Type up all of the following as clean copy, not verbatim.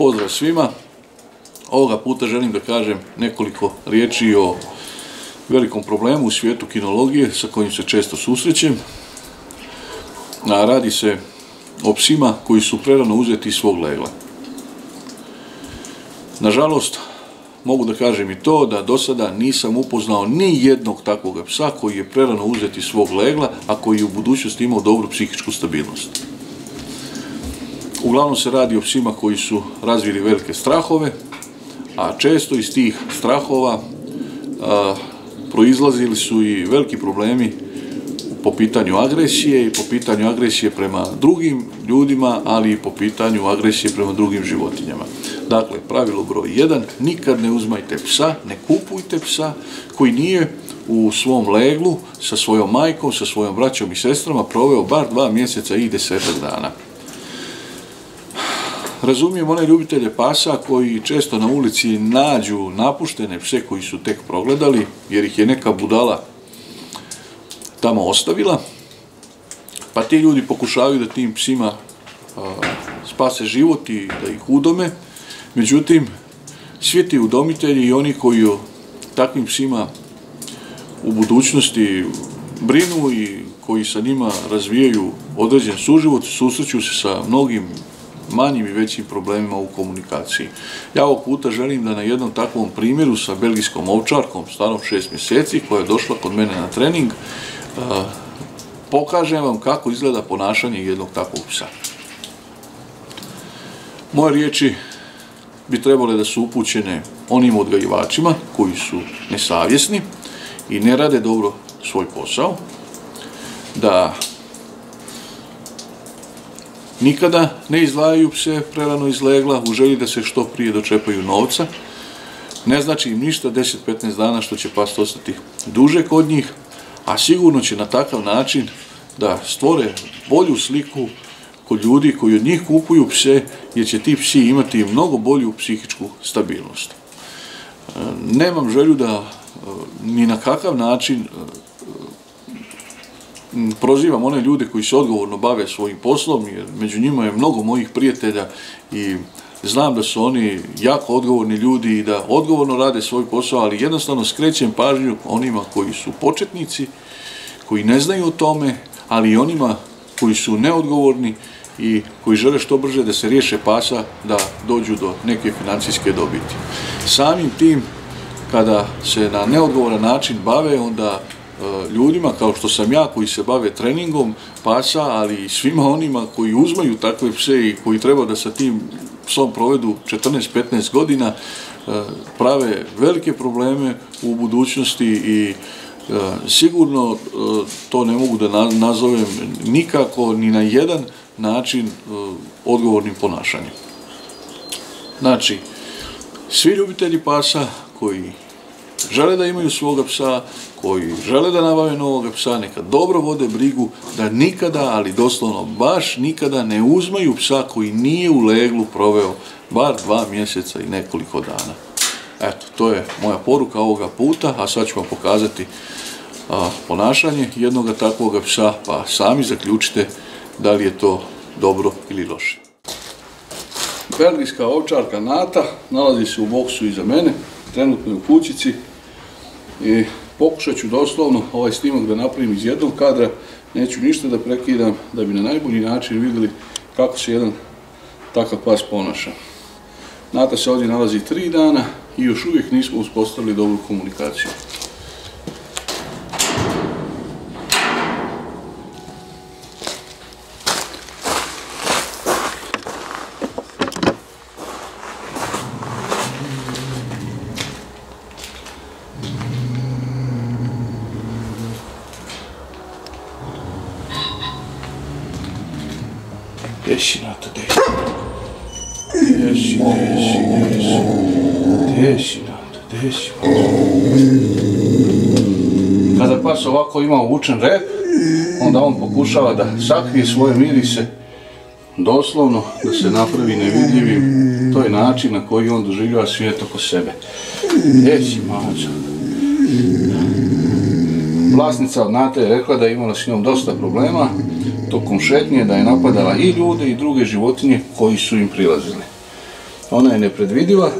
Pozdrav svima. Ovoga puta želim da kažem nekoliko riječi o velikom problemu u svijetu kinologije sa kojim se često susrećem. Radi se o psima koji su prerano uzeti iz svog legla. Nažalost, mogu da kažem i to da do sada nisam upoznao ni jednog takvog psa koji je prerano uzet iz svog legla, a koji je u budućnosti imao dobru psihičku stabilnost. Uglavnom se radi o psima koji su razvili velike strahove, a često iz tih strahova proizlazili su i veliki problemi po pitanju agresije i po pitanju agresije prema drugim ljudima, ali i po pitanju agresije prema drugim životinjama. Dakle, pravilo broj 1, nikad ne uzmajte psa, ne kupujte psa koji nije u svom leglu sa svojom majkom, sa svojom braćom i sestrama proveo bar 2 mjeseca i 10 dana. Razumijem one ljubitelje pasa koji često na ulici nađu napuštene pse koji su tek progledali, jer ih je neka budala tamo ostavila, pa ti ljudi pokušavaju da tim psima spase život i da ih udome. Međutim, svi ti udomitelji i oni koji o takvim psima u budućnosti brinu i koji sa njima razvijaju određen suživot, susreću se sa mnogim manjim i većim problemima u komunikaciji. Ja ovog puta želim da na jednom takvom primjeru sa belgijskom ovčarkom starom 6 mjeseci, koja je došla kod mene na trening, pokažem vam kako izgleda ponašanje jednog takvog psa. Moje riječi bi trebale da su upućene onim odgajivačima koji su nesavjesni i ne rade dobro svoj posao, da nikada ne izdvajaju pse prerano iz legla u želji da se što prije dočepaju novca. Ne znači im ništa 10-15 dana što će pas ostati duže kod njih, a sigurno će na takav način da stvore bolju sliku kod ljudi koji od njih kupuju pse, jer će ti psi imati mnogo bolju psihičku stabilnost. Nemam želju da ni na kakav način prozivam one ljude koji se odgovorno bave svojim poslom, jer među njima je mnogo mojih prijatelja i znam da su oni jako odgovorni ljudi i da odgovorno rade svoj posao, ali jednostavno skrećem pažnju onima koji su početnici, koji ne znaju o tome, ali i onima koji su neodgovorni i koji žele što brže da se riješe pasa, da dođu do neke financijske dobiti. Samim tim, kada se na neodgovoran način bave, onda ljudima kao što sam ja koji se bave treningom pasa, ali i svima onima koji uzmaju takve pse i koji treba da sa tim psom provedu 14-15 godina, prave velike probleme u budućnosti i sigurno to ne mogu da nazovem nikako ni na jedan način odgovornim ponašanjem. Znači, svi ljubitelji pasa koji žele da imaju svoga psa, koji žele da nabave novoga psa, neka dobro vode brigu da nikada, ali doslovno baš nikada, ne uzmaju psa koji nije u leglu proveo bar 2 mjeseca i nekoliko dana. Eto, to je moja poruka ovoga puta, a sad ću vam pokazati ponašanje jednog takvoga psa, pa sami zaključite da li je to dobro ili loše. Belgijska ovčarka Nata nalazi se u boksu iza mene, trenutno je u kućici i pokušat ću doslovno ovaj snimak da napravim iz jednog kadra, neću ništa da prekidam, da bi na najbolji način vidjeli kako se jedan takav pas ponaša. Nata se ovdje nalazi 3 dana i još uvijek nismo uspostavili dobru komunikaciju. Teši, Nata, teši. Teši, teši, teši. Teši, Nata, teši. Kada pas ovako ima uvučen rep, onda on pokušava da sakrije svoje mirise, doslovno da se napravi nevidljivim. To je način na koji on doživljava svijet oko sebe. Teši, mađa. Vlasnica od Nate je rekla da je imala s njom dosta problema tokom šetnje, da je napadala i ljude i druge životinje koji su im prilazili. Ona je nepredvidiva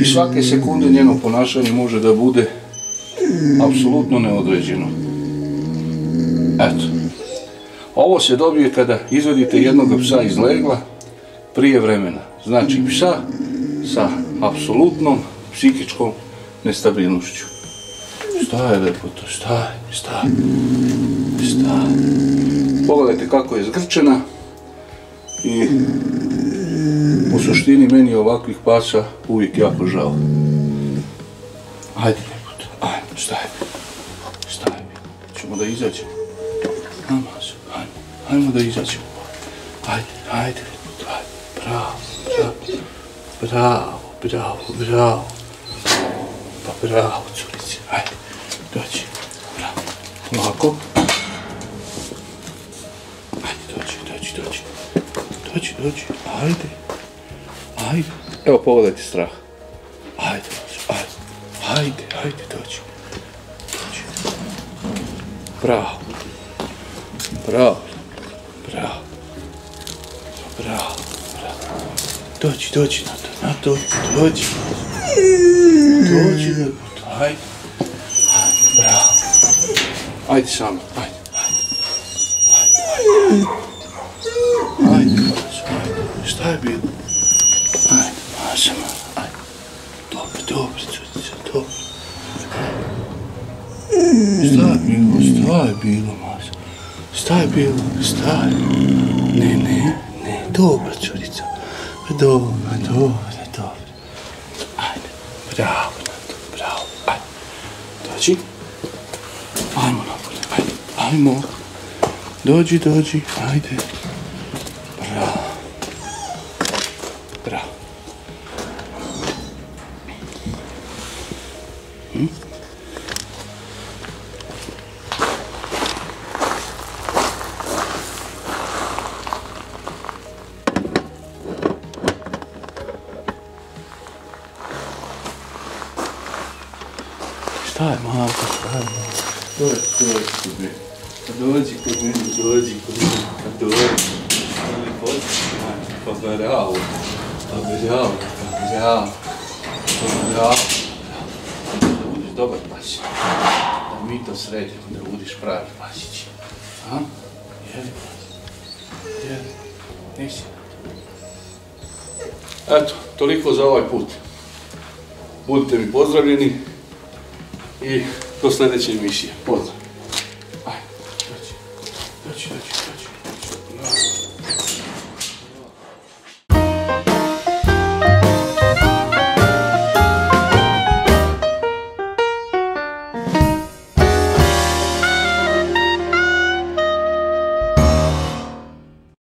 i svake sekunde njeno ponašanje može da bude apsolutno neodređeno. Eto. Ovo se dobije kada izvedite jednog psa iz legla prije vremena. Znači psa sa apsolutnom psihičkom nestabilnošću. Šta je lepota, šta je? Pogledajte kako je zgrčena i u suštini meni ovakvih pasa uvijek jako žao. Ajde lepota, ajde, šta je? Ćemo da izađemo. Ajmo da izađemo. Ajde lepota, bravo. Pa bravo, curice, ajde, dođi, bravo, lako. Ajde, dođi, ajde. Evo, pogledajte strah. Ajde, dođi. Bravo. Dođi, Nato, dođi, lepota, ajde, bravo, ajde samo, ajde, šta je bilo, ajde, masama, ajde, dobro, curica, dobro, šta je bilo, ne, dobro, curica, dobro, bravo, Nata, bravo, ajde, dođi, ajmo napolje, ajmo, dođi, ajde, bravo. Dođi kod mene, pa bravo, da budiš dobar pasić, da mi to sredimo, da budiš pravi pasić, a? Jeli, nisi. Eto, toliko za ovaj put. Budite mi pozdravljeni i do sljedeće emisije. Pozdrav.